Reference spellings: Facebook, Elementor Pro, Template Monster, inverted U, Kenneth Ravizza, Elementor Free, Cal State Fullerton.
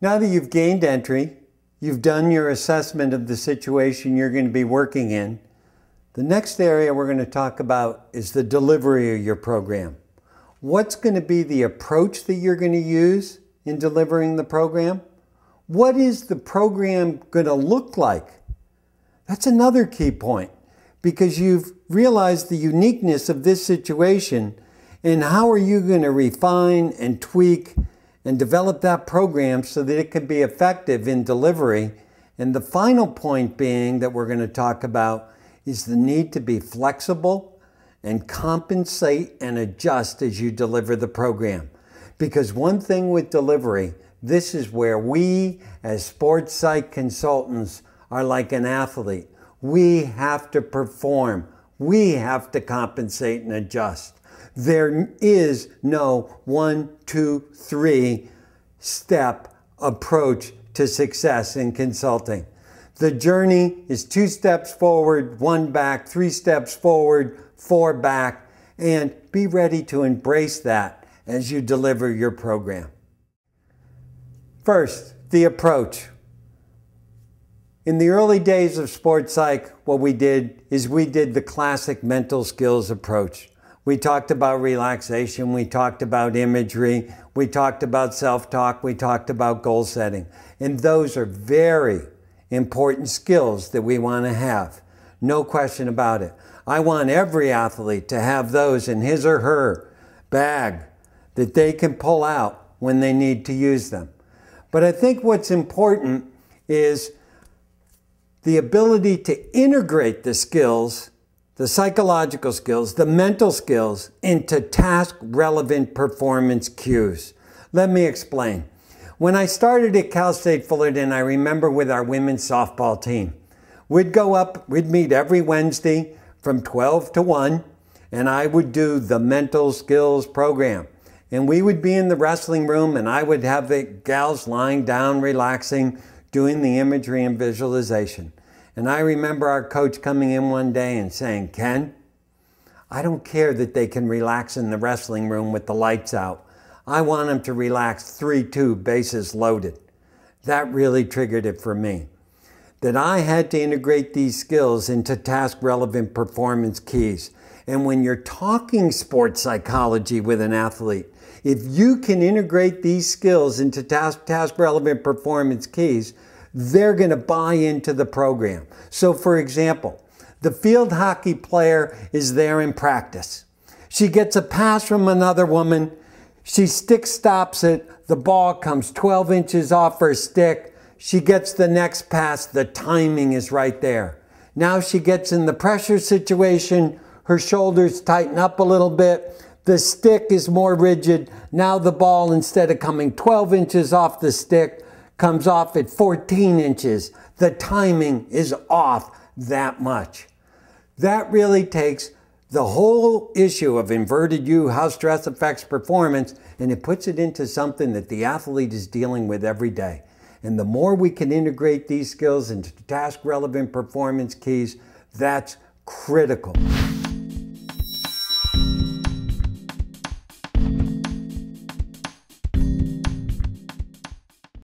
Now that you've gained entry, you've done your assessment of the situation you're going to be working in, the next area we're going to talk about is the delivery of your program. What's going to be the approach that you're going to use in delivering the program? What is the program going to look like? That's another key point, because you've realized the uniqueness of this situation and how are you going to refine and tweak and develop that program so that it can be effective in delivery. And the final point being that we're going to talk about is the need to be flexible and compensate and adjust as you deliver the program. Because one thing with delivery, this is where we as sports psych consultants are like an athlete. We have to perform. We have to compensate and adjust. There is no 1, 2, 3 step approach to success in consulting. The journey is 2 steps forward, 1 back, 3 steps forward, 4 back, and be ready to embrace that as you deliver your program. First, the approach. In the early days of sports psych, what we did is we did the classic mental skills approach. We talked about relaxation, we talked about imagery, we talked about self-talk, we talked about goal setting. And those are very important skills that we want to have. No question about it. I want every athlete to have those in his or her bag that they can pull out when they need to use them. But I think what's important is the ability to integrate the skills, the psychological skills, the mental skills into task-relevant performance cues. Let me explain. When I started at Cal State Fullerton, I remember with our women's softball team, we'd go up, we'd meet every Wednesday from 12 to 1, and I would do the mental skills program. And we would be in the wrestling room, and I would have the gals lying down, relaxing, doing the imagery and visualization. And I remember our coach coming in one day and saying, "Ken, I don't care that they can relax in the wrestling room with the lights out. I want them to relax 3-2 bases loaded." That really triggered it for me, that I had to integrate these skills into task-relevant performance keys. And when you're talking sports psychology with an athlete, if you can integrate these skills into task-relevant performance keys, they're going to buy into the program. So, for example, the field hockey player is there in practice. She gets a pass from another woman. She stick stops it, the ball comes 12 inches off her stick, she gets the next pass, the timing is right there. Now she gets in the pressure situation, her shoulders tighten up a little bit, the stick is more rigid, now the ball, instead of coming 12 inches off the stick, comes off at 14 inches. The timing is off that much. That really takes the whole issue of inverted U, how stress affects performance, and it puts it into something that the athlete is dealing with every day. And the more we can integrate these skills into task-relevant performance keys, that's critical.